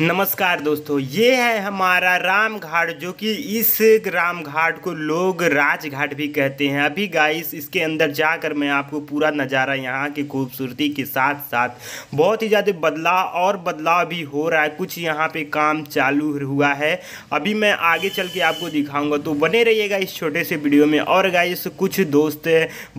नमस्कार दोस्तों, ये है हमारा रामघाट, जो कि इस रामघाट को लोग राजघाट भी कहते हैं। अभी गाइस इसके अंदर जाकर मैं आपको पूरा नज़ारा यहाँ की खूबसूरती के साथ साथ बहुत ही ज़्यादा बदलाव भी हो रहा है। कुछ यहाँ पे काम चालू हुआ है, अभी मैं आगे चल के आपको दिखाऊंगा, तो बने रहिएगा इस छोटे से वीडियो में। और गाइस कुछ दोस्त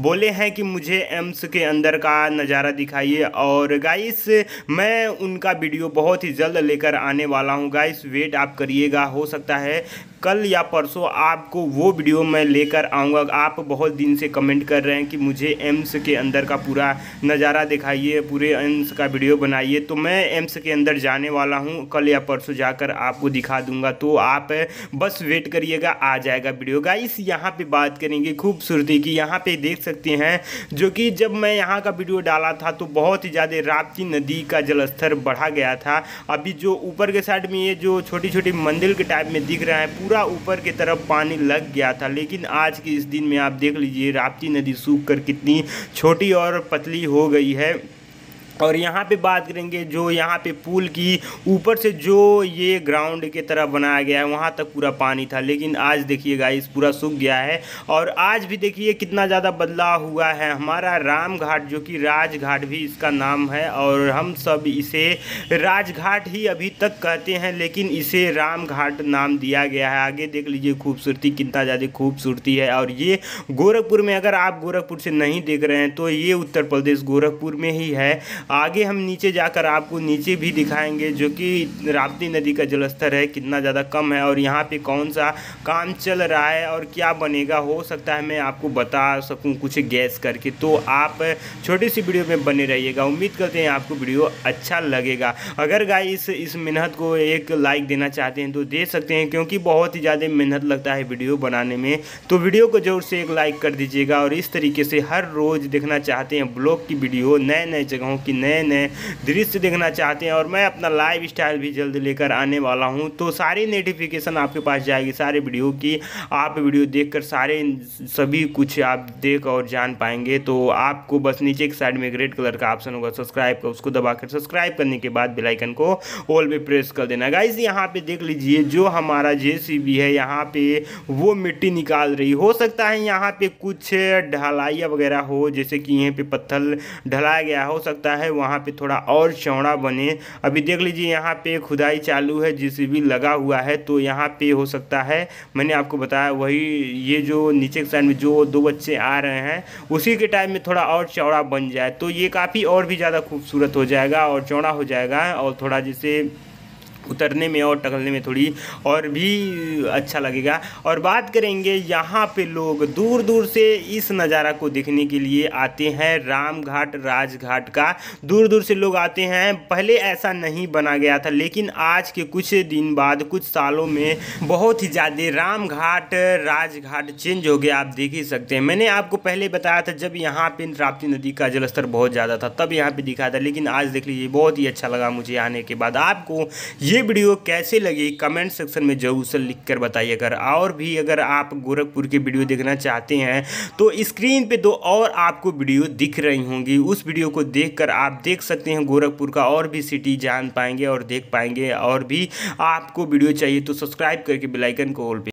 बोले हैं कि मुझे एम्स के अंदर का नज़ारा दिखाइए, और गाइस मैं उनका वीडियो बहुत ही जल्द लेकर आने वाला हूं। गाइस वेट आप करिएगा, हो सकता है कल या परसों आपको वो वीडियो मैं लेकर आऊँगा। आप बहुत दिन से कमेंट कर रहे हैं कि मुझे एम्स के अंदर का पूरा नज़ारा दिखाइए, पूरे एम्स का वीडियो बनाइए, तो मैं एम्स के अंदर जाने वाला हूँ, कल या परसों जाकर आपको दिखा दूँगा, तो आप बस वेट करिएगा, आ जाएगा वीडियो। गाइस यहाँ पे बात करेंगे खूबसूरती की। यहाँ पे देख सकते हैं, जो कि जब मैं यहाँ का वीडियो डाला था तो बहुत ही ज़्यादा राप्ती नदी का जलस्तर बढ़ा गया था। अभी जो ऊपर के साइड में ये जो छोटी छोटी मंदिर के टाइप में दिख रहा है, पूरा ऊपर की तरफ पानी लग गया था, लेकिन आज के इस दिन में आप देख लीजिए राप्ती नदी सूख कर कितनी छोटी और पतली हो गई है। और यहाँ पे बात करेंगे जो यहाँ पे पुल की ऊपर से जो ये ग्राउंड की तरह बनाया गया है, वहाँ तक पूरा पानी था, लेकिन आज देखिए गाइस पूरा सूख गया है। और आज भी देखिए कितना ज़्यादा बदलाव हुआ है। हमारा रामघाट, जो कि राजघाट भी इसका नाम है, और हम सब इसे राजघाट ही अभी तक कहते हैं, लेकिन इसे रामघाट नाम दिया गया है। आगे देख लीजिए खूबसूरती, कितना ज़्यादा खूबसूरती है। और ये गोरखपुर में, अगर आप गोरखपुर से नहीं देख रहे हैं तो ये उत्तर प्रदेश गोरखपुर में ही है। आगे हम नीचे जाकर आपको नीचे भी दिखाएंगे, जो कि राप्ती नदी का जलस्तर है, कितना ज़्यादा कम है, और यहाँ पे कौन सा काम चल रहा है और क्या बनेगा, हो सकता है मैं आपको बता सकूँ कुछ गैस करके। तो आप छोटी सी वीडियो में बने रहिएगा, उम्मीद करते हैं आपको वीडियो अच्छा लगेगा। अगर गाइस इस मेहनत को एक लाइक देना चाहते हैं तो दे सकते हैं, क्योंकि बहुत ही ज़्यादा मेहनत लगता है वीडियो बनाने में, तो वीडियो को ज़रूर से एक लाइक कर दीजिएगा। और इस तरीके से हर रोज़ देखना चाहते हैं ब्लॉग की वीडियो, नए नए जगहों की, नए नए दृश्य देखना चाहते हैं, और मैं अपना लाइव स्टाइल भी जल्द लेकर आने वाला हूं, तो सारी नोटिफिकेशन आपके पास जाएगी सारे वीडियो की। आप वीडियो देखकर सारे सभी कुछ आप देख और जान पाएंगे। तो आपको बस नीचे एक साइड में रेड कलर का ऑप्शन होगा सब्सक्राइब का, उसको दबाकर सब्सक्राइब करने के बाद बेल आइकन को ऑल पे प्रेस कर देना। गाइस यहाँ पे देख लीजिए जो हमारा जेसीबी है, यहाँ पे वो मिट्टी निकाल रही। हो सकता है यहाँ पे कुछ ढलाइया वगैरह हो, जैसे कि यहाँ पे पत्थर ढलाया गया, हो सकता है वहाँ पे थोड़ा और चौड़ा बने। अभी देख लीजिए यहाँ पे खुदाई चालू है, जेसीबी लगा हुआ है, तो यहाँ पे हो सकता है मैंने आपको बताया वही, ये जो नीचे के साइड में जो दो बच्चे आ रहे हैं उसी के टाइम में थोड़ा और चौड़ा बन जाए, तो ये काफ़ी और भी ज़्यादा खूबसूरत हो जाएगा और चौड़ा हो जाएगा, और थोड़ा जैसे उतरने में और टकलने में थोड़ी और भी अच्छा लगेगा। और बात करेंगे, यहाँ पे लोग दूर दूर से इस नज़ारा को देखने के लिए आते हैं, रामघाट राजघाट का दूर दूर से लोग आते हैं। पहले ऐसा नहीं बना गया था, लेकिन आज के कुछ दिन बाद, कुछ सालों में बहुत ही ज़्यादा रामघाट राजघाट चेंज हो गया, आप देख ही सकते हैं। मैंने आपको पहले बताया था जब यहाँ पर राप्ती नदी का जलस्तर बहुत ज़्यादा था, तब यहाँ पर दिखाया था, लेकिन आज देख लीजिए बहुत ही अच्छा लगा मुझे आने के बाद। आपको ये वीडियो कैसे लगी कमेंट सेक्शन में जरूर से लिख कर बताइएगा। और भी अगर आप गोरखपुर की वीडियो देखना चाहते हैं तो स्क्रीन पे दो और आपको वीडियो दिख रही होंगी, उस वीडियो को देखकर आप देख सकते हैं गोरखपुर का और भी सिटी जान पाएंगे और देख पाएंगे। और भी आपको वीडियो चाहिए तो सब्सक्राइब करके बेल आइकन को ऑल पे